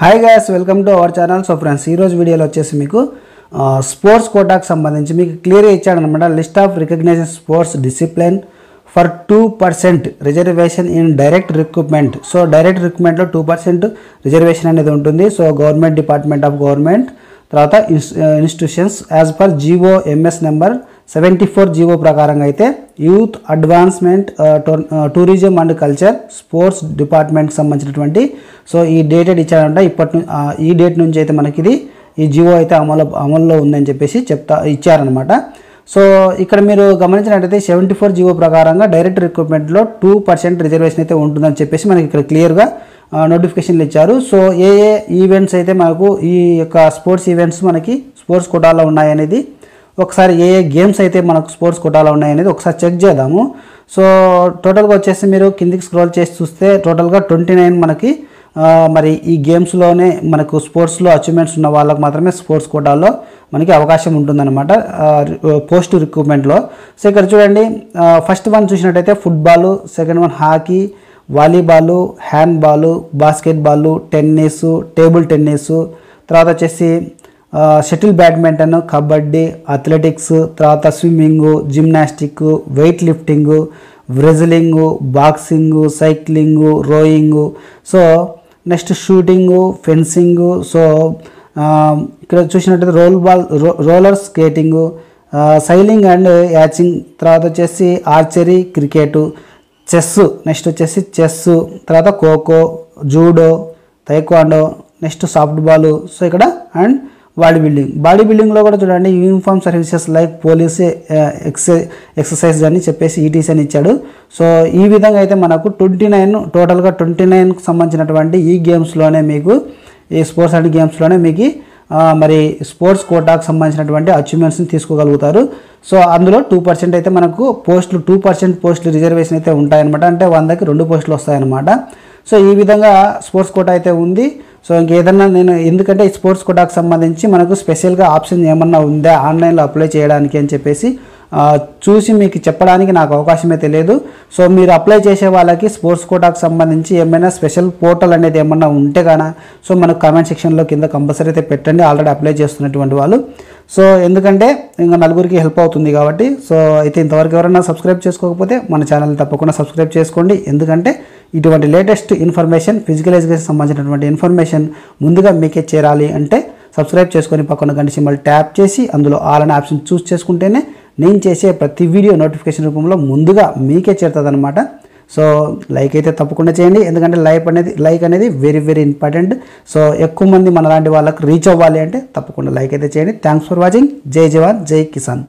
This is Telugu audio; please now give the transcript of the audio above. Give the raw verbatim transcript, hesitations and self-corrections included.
Hi guys welcome to our channel. So friends ई रोज वीडियो मीकु स्पोर्ट्स कोटा की संबंधी मीकु क्लियर इच्चाडन्नमाट list of recognised sports discipline for two percent reservation in direct recruitment. So direct recruitment लो टू पर्सेंट रिजर्वेशन अनेदी उंटुंदी। So government department of government तर्वाता institutions as per GO MS number seventy four GO प्रकारंगा अयिते youth advancement tourism and culture sports department संबंधिंचिनटुवंटि सो ई डेट इच्चारंट इप्पटि ई डेट नुंचि अयिते मनकि इदी ई जीवो अयिते अमल अमल्लो उंदनि चेप्पेसि चेप्ता इच्चारन्नमाट। सो इक्कड मीरु गमनिंचिनट्लयिते सेवेंटी फोर जीवो प्रकारंगा डायरेक्ट रिक्रूटमेंट लो टू पर्सेंट रिजर्वेशन अयिते उंटुंदनि चेप्पेसि मनकि इक्कड क्लियर गा नोटिफिकेशन इच्चारु। सो ए ए ఈవెంట్స్ अयिते मनकु ई యొక్క स्पोर्ट्स ఈవెంట్స్ मनकि स्पोर्ट्स కోటాలో ఉన్నాయి అనేది ఒకసారి ఏ ఏ గేమ్స్ అయితే మనకు స్పోర్ట్స్ కోటాలో ఉన్నాయి అనేది ఒకసారి చెక్ చేద్దాము। సో టోటల్ గా వచ్చేసి మీరు కిందికి స్క్రోల్ చేసి చూస్తే టోటల్ గా ట్వంటీ నైన్ మనకి మరి ఈ గేమ్స్ లోనే మనకు స్పోర్ట్స్ లో అచీవ్మెంట్స్ ఉన్న వాళ్ళకి మాత్రమే స్పోర్ట్స్ కోటాలో మనకి అవకాశం ఉంటుందన్నమాట పోస్ట్ రిక్రూట్మెంట్ లో। సో ఇక్కడ చూడండి ఫస్ట్ వన్ చూసినట్లయితే football, second one hockey, volleyball, handball, basketball, tennis, table tennis, తర్వాత వచ్చేసి షటిల్ బ్యాడ్మింటన్, కబడ్డీ, అథ్లెటిక్స్, తర్వాత swimming, gymnastic, weight lifting, wrestling, boxing, cycling, rowing, so next shooting, fencing, so ఇక్కడ చూసినట్లయితే roll ball roller skating, sailing and yachting, తర్వాత వచ్చేసి ఆర్చరీ, క్రికెట్, చెస్, నెక్స్ట్ వచ్చేసి చెస్, తర్వాత kho kho, judo, taekwondo, next soft ball, so ఇక్కడ అండ్ బాడీ బిల్డింగ్ బాడీ బిల్డింగ్లో కూడా చూడండి uniform services like police ex exercise అని చెప్పేసి ఈటీసీ అని ఇచ్చాడు। సో ఈ విధంగా అయితే మనకు ట్వంటీ నైన్ టోటల్గా ట్వంటీ నైన్కి సంబంధించినటువంటి ఈ గేమ్స్లోనే మీకు ఈ స్పోర్ట్స్ అండ్ గేమ్స్లోనే మీకు మరి స్పోర్ట్స్ కోటాకు సంబంధించినటువంటి అచీవ్మెంట్స్ని తీసుకోగలుగుతారు। సో అందులో టూ పర్సెంట్ అయితే మనకు పోస్టులు టూ పర్సెంట్ పోస్టులు రిజర్వేషన్ అయితే ఉంటాయన్నమాట, అంటే వందకి రెండు పోస్టులు వస్తాయన్నమాట। సో ఈ విధంగా స్పోర్ట్స్ కోటా అయితే ఉంది। సో ఇంకేదన్నా నేను ఎందుకంటే ఈ స్పోర్ట్స్ కోటాకు సంబంధించి మనకు స్పెషల్గా ఆప్షన్ ఏమన్నా ఉందా ఆన్లైన్లో అప్లై చేయడానికి అని చెప్పేసి చూసి మీకు చెప్పడానికి నాకు అవకాశమే తెలియదు। సో మీరు అప్లై చేసే వాళ్ళకి స్పోర్ట్స్ కోటాకు సంబంధించి ఏమైనా స్పెషల్ పోర్టల్ అనేది ఏమన్నా ఉంటే కానీ సో మనకు కామెంట్ సెక్షన్లో కింద కంపల్సరీ అయితే పెట్టండి ఆల్రెడీ అప్లై చేస్తున్నటువంటి వాళ్ళు। సో ఎందుకంటే ఇంకా నలుగురికి హెల్ప్ అవుతుంది కాబట్టి। సో అయితే ఇంతవరకు ఎవరైనా సబ్స్క్రైబ్ చేసుకోకపోతే మన ఛానల్ తప్పకుండా సబ్స్క్రైబ్ చేసుకోండి, ఎందుకంటే ఇటువంటి లేటెస్ట్ ఇన్ఫర్మేషన్ ఫిజికల్ ఎడ్యుకేషన్ సంబంధించినటువంటి ఇన్ఫర్మేషన్ ముందుగా మీకే చేరాలి అంటే సబ్స్క్రైబ్ చేసుకొని పక్కన గంట సింబల్ ట్యాప్ చేసి అందులో ఆల్ అనే ఆప్షన్ చూస్ చేసుకుంటేనే నేను చేసే ప్రతి వీడియో నోటిఫికేషన్ రూపంలో ముందుగా మీకే చేరుతుంది అనమాట। సో లైక్ అయితే తప్పకుండా చేయండి, ఎందుకంటే లైక్ అనేది లైక్ అనేది వెరీ వెరీ ఇంపార్టెంట్। సో ఎక్కువ మంది మనలాంటి వాళ్ళకి రీచ్ అవ్వాలి అంటే తప్పకుండా లైక్ అయితే చేయండి। Thanks for watching. జై జవాన్ జై కిసాన్।